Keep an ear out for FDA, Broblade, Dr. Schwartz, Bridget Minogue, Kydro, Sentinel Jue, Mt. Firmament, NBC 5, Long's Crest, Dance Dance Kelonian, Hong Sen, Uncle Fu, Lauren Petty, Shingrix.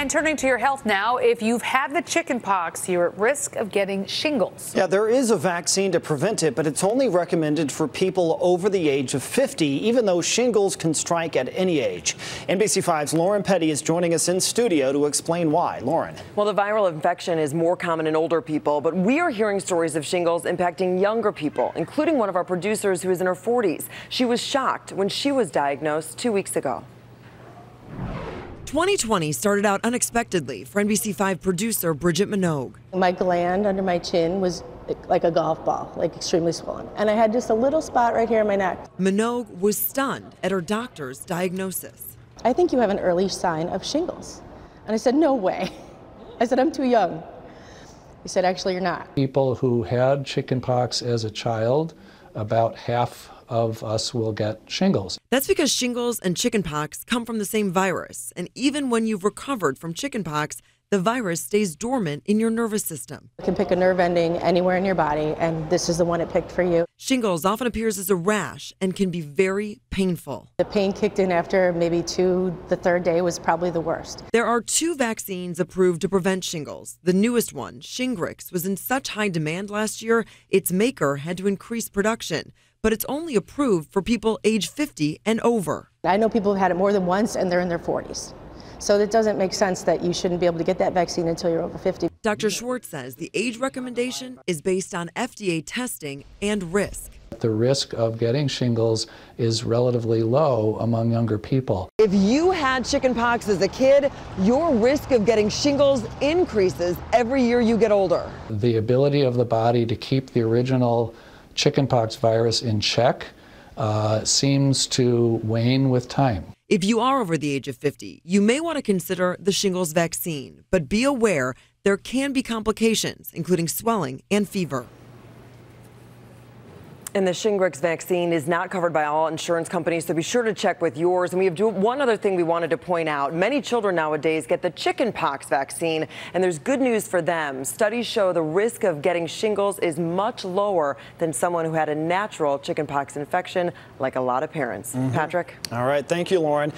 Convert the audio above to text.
And turning to your health now, if you've had the chicken pox, you're at risk of getting shingles. Yeah, there is a vaccine to prevent it, but it's only recommended for people over the age of 50, even though shingles can strike at any age. NBC5's Lauren Petty is joining us in studio to explain why. Lauren. Well, the viral infection is more common in older people, but we are hearing stories of shingles impacting younger people, including one of our producers who is in her 40s. She was shocked when she was diagnosed 2 weeks ago. 2020 started out unexpectedly for NBC5 producer Bridget Minogue. My gland under my chin was like a golf ball, like extremely swollen. And I had just a little spot right here in my neck. Minogue was stunned at her doctor's diagnosis. I think you have an early sign of shingles. And I said, no way. I said, I'm too young. He said, actually, you're not. People who had chickenpox as a child, about half of us will get shingles. That's because shingles and chickenpox come from the same virus, and even when you've recovered from chickenpox, the virus stays dormant in your nervous system. It can pick a nerve ending anywhere in your body, and this is the one it picked for you. Shingles often appears as a rash and can be very painful. The pain kicked in after maybe the third day was probably the worst. There are two vaccines approved to prevent shingles. The newest one, Shingrix, was in such high demand last year, its maker had to increase production. But it's only approved for people age 50 and over. I know people have had it more than once, and they're in their 40s. So it doesn't make sense that you shouldn't be able to get that vaccine until you're over 50. Dr. Schwartz says the age recommendation is based on FDA testing and risk. The risk of getting shingles is relatively low among younger people. If you had chickenpox as a kid, your risk of getting shingles increases every year you get older. The ability of the body to keep the original chickenpox virus in check seems to wane with time. If you are over the age of 50, you may want to consider the shingles vaccine, but be aware there can be complications, including swelling and fever. And the Shingrix vaccine is not covered by all insurance companies, so be sure to check with yours. And we have one other thing we wanted to point out. Many children nowadays get the chickenpox vaccine, and there's good news for them. Studies show the risk of getting shingles is much lower than someone who had a natural chickenpox infection, like a lot of parents. Patrick? All right. Thank you, Lauren.